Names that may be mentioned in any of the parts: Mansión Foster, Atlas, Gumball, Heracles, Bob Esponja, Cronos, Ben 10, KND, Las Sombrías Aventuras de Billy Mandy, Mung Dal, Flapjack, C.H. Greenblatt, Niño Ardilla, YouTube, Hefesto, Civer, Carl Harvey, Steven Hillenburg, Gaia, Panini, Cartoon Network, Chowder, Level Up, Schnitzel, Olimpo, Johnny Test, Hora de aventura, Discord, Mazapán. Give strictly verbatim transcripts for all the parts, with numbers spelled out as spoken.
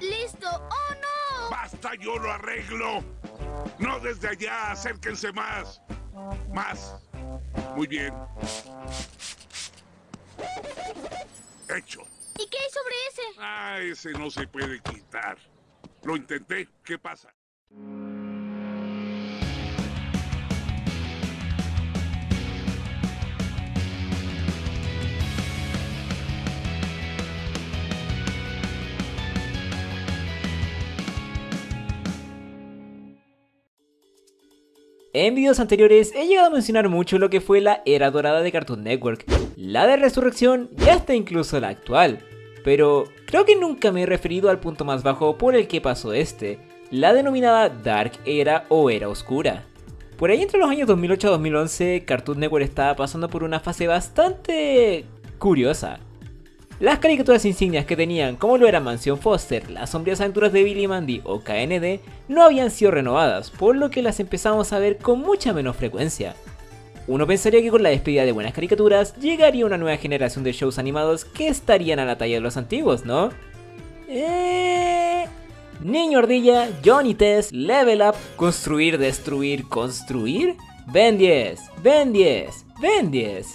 ¡Listo! ¡Oh, no! ¡Basta, yo lo arreglo! ¡No desde allá! ¡Acérquense más! ¡Más! Muy bien. Hecho. ¿Y qué hay sobre ese? Ah, ese no se puede quitar. Lo intenté. ¿Qué pasa? En videos anteriores he llegado a mencionar mucho lo que fue la era dorada de Cartoon Network, la de Resurrección y hasta incluso la actual, pero creo que nunca me he referido al punto más bajo por el que pasó este, la denominada Dark Era o Era Oscura. Por ahí entre los años dos mil ocho a dos mil once, Cartoon Network estaba pasando por una fase bastante curiosa. Las caricaturas insignias que tenían, como lo eran Mansión Foster, Las Sombrías Aventuras de Billy Mandy o K N D, no habían sido renovadas, por lo que las empezamos a ver con mucha menos frecuencia. Uno pensaría que con la despedida de buenas caricaturas, llegaría una nueva generación de shows animados que estarían a la talla de los antiguos, ¿no? Eh... Niño Ardilla, Johnny Test, Level Up, Construir, Destruir, Construir... Ben diez, Ben diez, Ben diez...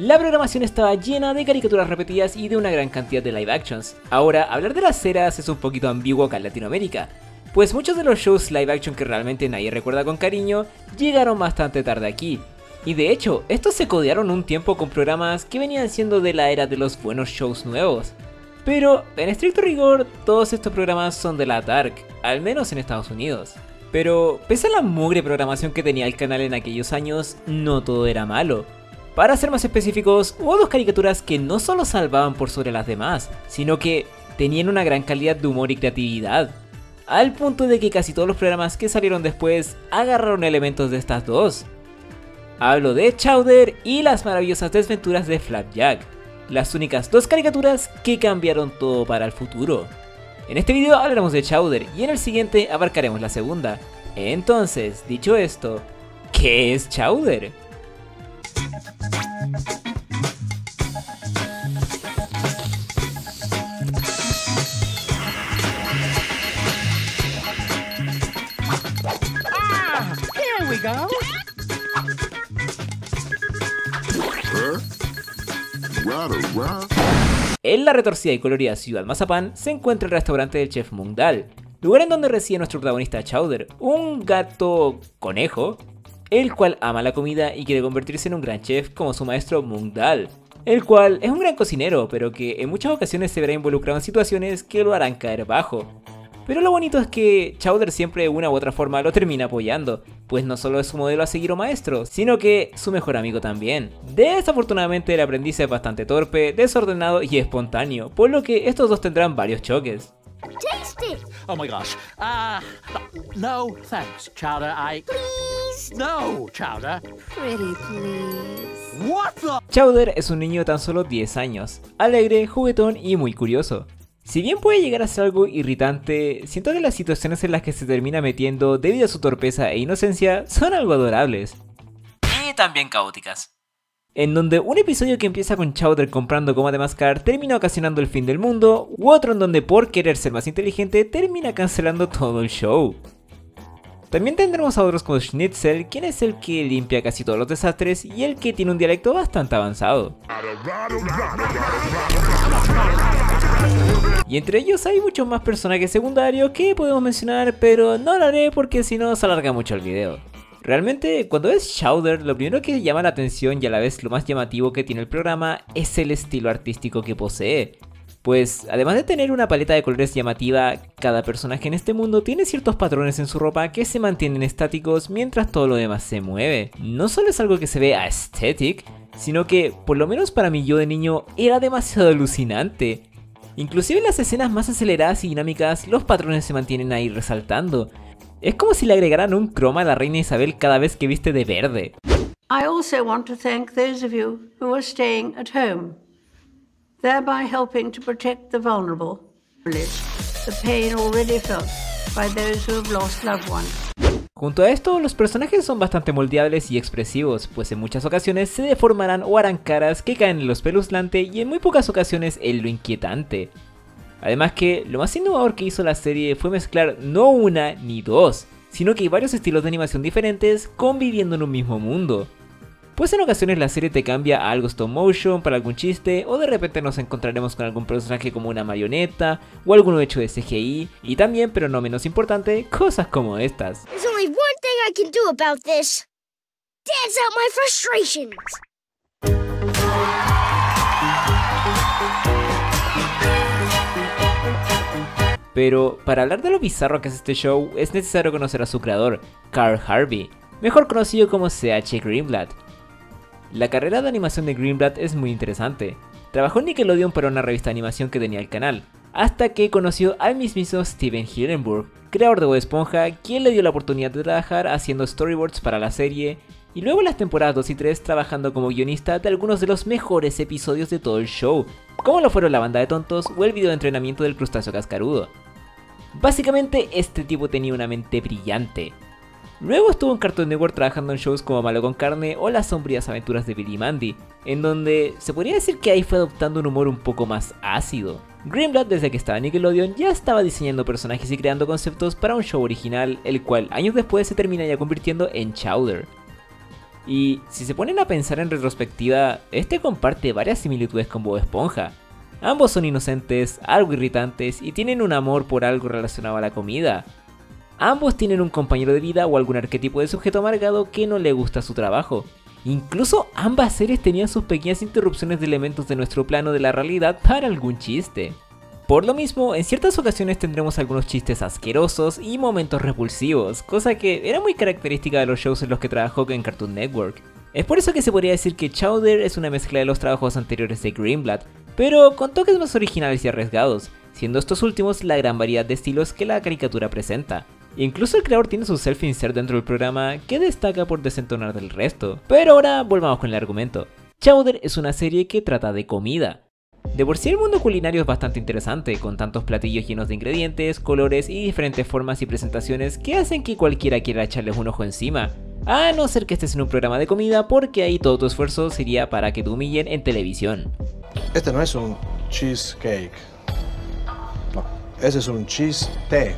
La programación estaba llena de caricaturas repetidas y de una gran cantidad de live actions. Ahora, hablar de las eras es un poquito ambiguo acá en Latinoamérica, pues muchos de los shows live action que realmente nadie recuerda con cariño llegaron bastante tarde aquí. Y de hecho, estos se codearon un tiempo con programas que venían siendo de la era de los buenos shows nuevos. Pero, en estricto rigor, todos estos programas son de la Dark, al menos en Estados Unidos. Pero, pese a la mugre programación que tenía el canal en aquellos años, no todo era malo. Para ser más específicos, hubo dos caricaturas que no solo salvaban por sobre las demás, sino que tenían una gran calidad de humor y creatividad, al punto de que casi todos los programas que salieron después agarraron elementos de estas dos. Hablo de Chowder y Las Maravillosas Desventuras de Flapjack, las únicas dos caricaturas que cambiaron todo para el futuro. En este video hablaremos de Chowder y en el siguiente abarcaremos la segunda. Entonces, dicho esto, ¿qué es Chowder? Ah, here we go. En la retorcida y colorida ciudad Mazapán se encuentra el restaurante del chef Mung Dal, lugar en donde reside nuestro protagonista Chowder, un gato conejo, el cual ama la comida y quiere convertirse en un gran chef como su maestro Mung Dal, el cual es un gran cocinero, pero que en muchas ocasiones se verá involucrado en situaciones que lo harán caer bajo. Pero lo bonito es que Chowder siempre de una u otra forma lo termina apoyando, pues no solo es su modelo a seguir o maestro, sino que su mejor amigo también. Desafortunadamente el aprendiz es bastante torpe, desordenado y espontáneo, por lo que estos dos tendrán varios choques. Taste it. Oh my gosh. Ah, uh, no, thanks, Chowder. I Please. No, Chowder. Pretty please. What the Chowder es un niño de tan solo diez años, alegre, juguetón y muy curioso. Si bien puede llegar a ser algo irritante, siento que las situaciones en las que se termina metiendo debido a su torpeza e inocencia son algo adorables y también caóticas. En donde un episodio que empieza con Chowder comprando goma de mascar termina ocasionando el fin del mundo, u otro en donde por querer ser más inteligente termina cancelando todo el show. También tendremos a otros como Schnitzel, quien es el que limpia casi todos los desastres y el que tiene un dialecto bastante avanzado. Y entre ellos hay muchos más personajes secundarios que podemos mencionar, pero no lo haré porque si no se alarga mucho el video. Realmente, cuando ves Chowder, lo primero que llama la atención y a la vez lo más llamativo que tiene el programa es el estilo artístico que posee. Pues, además de tener una paleta de colores llamativa, cada personaje en este mundo tiene ciertos patrones en su ropa que se mantienen estáticos mientras todo lo demás se mueve. No solo es algo que se ve aesthetic, sino que, por lo menos para mí yo de niño, era demasiado alucinante. Inclusive en las escenas más aceleradas y dinámicas, los patrones se mantienen ahí resaltando. Es como si le agregaran un croma a la reina Isabel cada vez que viste de verde. I also want to thank those of you who are staying at home, thereby helping to protect the vulnerable, the pain already felt by those who have lost loved ones. Junto a esto, los personajes son bastante moldeables y expresivos, pues en muchas ocasiones se deformarán o harán caras que caen en lo espeluznante y en muy pocas ocasiones en lo inquietante. Además que lo más innovador que hizo la serie fue mezclar no una ni dos, sino que varios estilos de animación diferentes conviviendo en un mismo mundo. Pues en ocasiones la serie te cambia a algo stop motion para algún chiste, o de repente nos encontraremos con algún personaje como una marioneta, o alguno hecho de C G I, y también, pero no menos importante, cosas como estas. Pero para hablar de lo bizarro que es este show, es necesario conocer a su creador, Carl Harvey, mejor conocido como C H Greenblatt. La carrera de animación de Greenblatt es muy interesante. Trabajó en Nickelodeon para una revista de animación que tenía el canal, hasta que conoció al mismísimo Steven Hillenburg, creador de Bob Esponja, quien le dio la oportunidad de trabajar haciendo storyboards para la serie, y luego en las temporadas dos y tres trabajando como guionista de algunos de los mejores episodios de todo el show, como lo fueron la banda de tontos o el video de entrenamiento del crustáceo cascarudo. Básicamente este tipo tenía una mente brillante. Luego estuvo en Cartoon Network trabajando en shows como Malo con Carne o Las Sombrías Aventuras de Billy Mandy, en donde se podría decir que ahí fue adoptando un humor un poco más ácido. Greenblatt, desde que estaba en Nickelodeon, ya estaba diseñando personajes y creando conceptos para un show original, el cual años después se termina ya convirtiendo en Chowder. Y si se ponen a pensar en retrospectiva, este comparte varias similitudes con Bob Esponja. Ambos son inocentes, algo irritantes y tienen un amor por algo relacionado a la comida. Ambos tienen un compañero de vida o algún arquetipo de sujeto amargado que no le gusta su trabajo. Incluso ambas series tenían sus pequeñas interrupciones de elementos de nuestro plano de la realidad para algún chiste. Por lo mismo, en ciertas ocasiones tendremos algunos chistes asquerosos y momentos repulsivos, cosa que era muy característica de los shows en los que trabajó en Cartoon Network. Es por eso que se podría decir que Chowder es una mezcla de los trabajos anteriores de Greenblatt, pero con toques más originales y arriesgados, siendo estos últimos la gran variedad de estilos que la caricatura presenta. Incluso el creador tiene su self-insert dentro del programa que destaca por desentonar del resto. Pero ahora volvamos con el argumento. Chowder es una serie que trata de comida. De por sí el mundo culinario es bastante interesante, con tantos platillos llenos de ingredientes, colores y diferentes formas y presentaciones que hacen que cualquiera quiera echarles un ojo encima. A no ser que estés en un programa de comida, porque ahí todo tu esfuerzo sería para que te humillen en televisión. Este no es un cheesecake. No, ese es un cheese tea.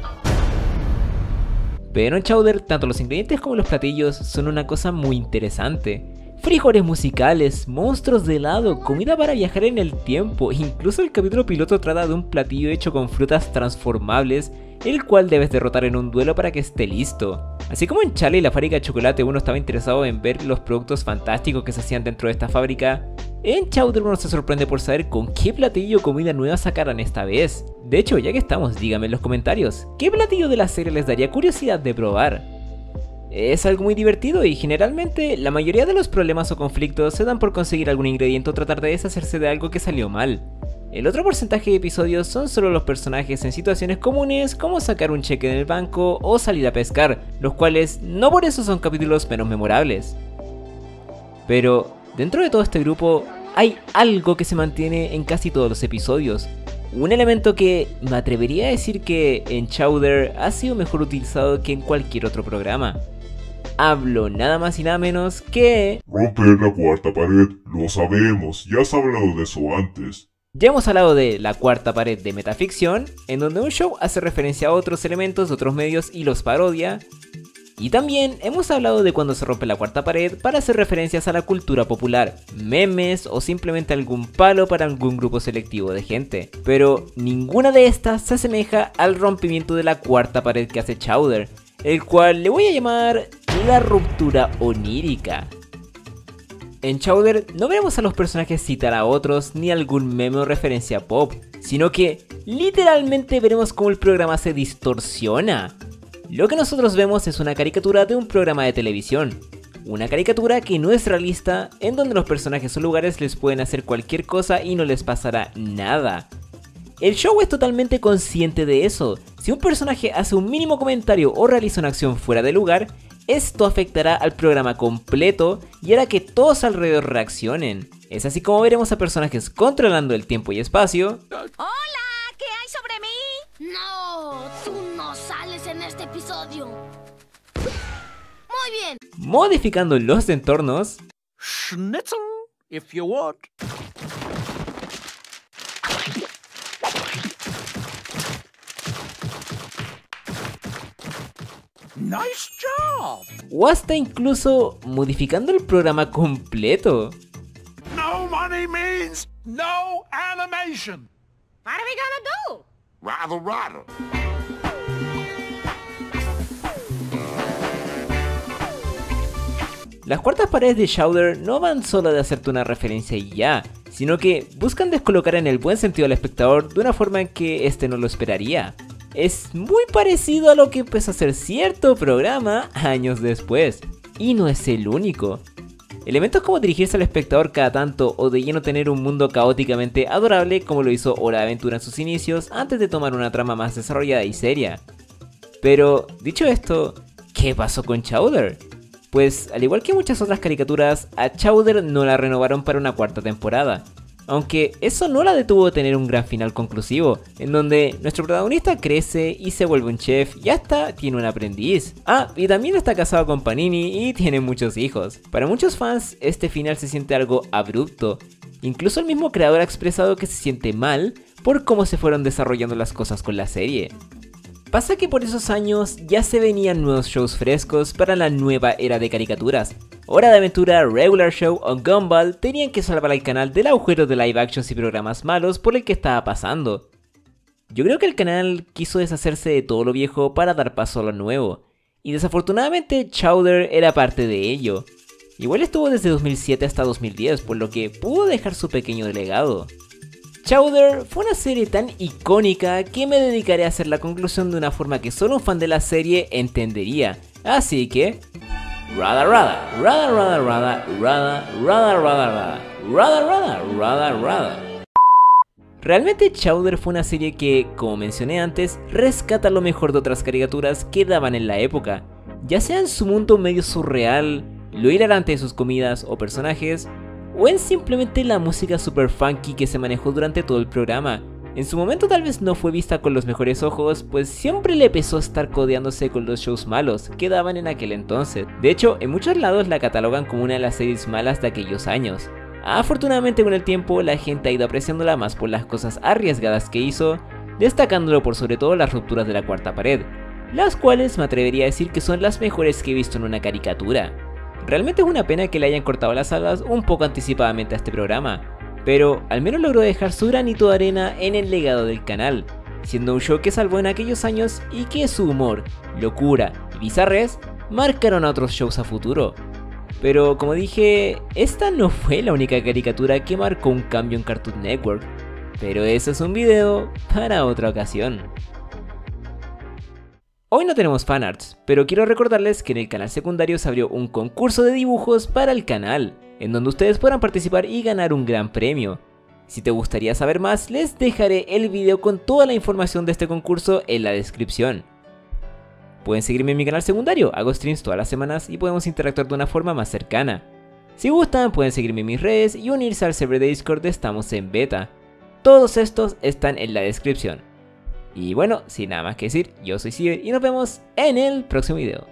Pero en Chowder, tanto los ingredientes como los platillos son una cosa muy interesante. Frijoles musicales, monstruos de helado, comida para viajar en el tiempo, incluso el capítulo piloto trata de un platillo hecho con frutas transformables, el cual debes derrotar en un duelo para que esté listo. Así como en Charlie y la fábrica de chocolate uno estaba interesado en ver los productos fantásticos que se hacían dentro de esta fábrica, en Chowder uno se sorprende por saber con qué platillo o comida nueva sacarán esta vez. De hecho, ya que estamos, díganme en los comentarios, ¿qué platillo de la serie les daría curiosidad de probar? Es algo muy divertido y generalmente la mayoría de los problemas o conflictos se dan por conseguir algún ingrediente o tratar de deshacerse de algo que salió mal. El otro porcentaje de episodios son solo los personajes en situaciones comunes como sacar un cheque en el banco o salir a pescar, los cuales no por eso son capítulos menos memorables. Pero dentro de todo este grupo hay algo que se mantiene en casi todos los episodios. Un elemento que me atrevería a decir que en Chowder ha sido mejor utilizado que en cualquier otro programa. Hablo nada más y nada menos que... romper la cuarta pared, lo sabemos, ya has hablado de eso antes. Ya hemos hablado de la cuarta pared de metaficción, en donde un show hace referencia a otros elementos, otros medios y los parodia. Y también hemos hablado de cuando se rompe la cuarta pared para hacer referencias a la cultura popular, memes o simplemente algún palo para algún grupo selectivo de gente. Pero ninguna de estas se asemeja al rompimiento de la cuarta pared que hace Chowder, el cual le voy a llamar la ruptura onírica. En Chowder no veremos a los personajes citar a otros ni algún meme o referencia pop, sino que literalmente veremos cómo el programa se distorsiona. Lo que nosotros vemos es una caricatura de un programa de televisión, una caricatura que no es realista, en donde los personajes o lugares les pueden hacer cualquier cosa y no les pasará nada. El show es totalmente consciente de eso. Si un personaje hace un mínimo comentario o realiza una acción fuera de lugar, esto afectará al programa completo y hará que todos alrededor reaccionen. Es así como veremos a personajes controlando el tiempo y espacio. ¡Hola! ¿Qué hay sobre mí? ¡No! ¡Tú no sales en este episodio! ¡Muy bien! Modificando los entornos. Schnitzel, if you want. Nice job. O hasta incluso modificando el programa completo. No money means no animation. What are we gonna do? Rattle, rattle. Las cuartas paredes de Chowder no van solo de hacerte una referencia y ya, sino que buscan descolocar en el buen sentido al espectador de una forma en que este no lo esperaría. Es muy parecido a lo que empezó a hacer cierto programa años después, y no es el único. Elementos como dirigirse al espectador cada tanto o de lleno tener un mundo caóticamente adorable como lo hizo Hora de Aventura en sus inicios antes de tomar una trama más desarrollada y seria. Pero, dicho esto, ¿qué pasó con Chowder? Pues, al igual que muchas otras caricaturas, a Chowder no la renovaron para una cuarta temporada. Aunque eso no la detuvo de tener un gran final conclusivo, en donde nuestro protagonista crece y se vuelve un chef y hasta tiene un aprendiz. Ah, y también está casado con Panini y tiene muchos hijos. Para muchos fans, este final se siente algo abrupto. Incluso el mismo creador ha expresado que se siente mal por cómo se fueron desarrollando las cosas con la serie. Pasa que por esos años ya se venían nuevos shows frescos para la nueva era de caricaturas. Hora de Aventura, Regular Show o Gumball tenían que salvar al canal del agujero de live actions y programas malos por el que estaba pasando. Yo creo que el canal quiso deshacerse de todo lo viejo para dar paso a lo nuevo, y desafortunadamente Chowder era parte de ello. Igual estuvo desde dos mil siete hasta dos mil diez, por lo que pudo dejar su pequeño legado. Chowder fue una serie tan icónica que me dedicaré a hacer la conclusión de una forma que solo un fan de la serie entendería, así que... Rada rada, rada rada rada, rada rada rada, rada rada rada rada. Realmente Chowder fue una serie que, como mencioné antes, rescata lo mejor de otras caricaturas que daban en la época, ya sea en su mundo medio surreal, lo hilarante de sus comidas o personajes, o en simplemente la música super funky que se manejó durante todo el programa. En su momento tal vez no fue vista con los mejores ojos, pues siempre le pesó estar codeándose con los shows malos que daban en aquel entonces. De hecho, en muchos lados la catalogan como una de las series malas de aquellos años. Afortunadamente con el tiempo la gente ha ido apreciándola más por las cosas arriesgadas que hizo, destacándolo por sobre todo las rupturas de la cuarta pared, las cuales me atrevería a decir que son las mejores que he visto en una caricatura. Realmente es una pena que le hayan cortado las alas un poco anticipadamente a este programa, pero al menos logró dejar su granito de arena en el legado del canal, siendo un show que salvó en aquellos años y que su humor, locura y bizarrés marcaron a otros shows a futuro. Pero como dije, esta no fue la única caricatura que marcó un cambio en Cartoon Network, pero eso es un video para otra ocasión. Hoy no tenemos fanarts, pero quiero recordarles que en el canal secundario se abrió un concurso de dibujos para el canal, en donde ustedes podrán participar y ganar un gran premio. Si te gustaría saber más, les dejaré el video con toda la información de este concurso en la descripción. Pueden seguirme en mi canal secundario, hago streams todas las semanas y podemos interactuar de una forma más cercana. Si gustan, pueden seguirme en mis redes y unirse al server de Discord de Estamos en Beta. Todos estos están en la descripción. Y bueno, sin nada más que decir, yo soy Civer y nos vemos en el próximo video.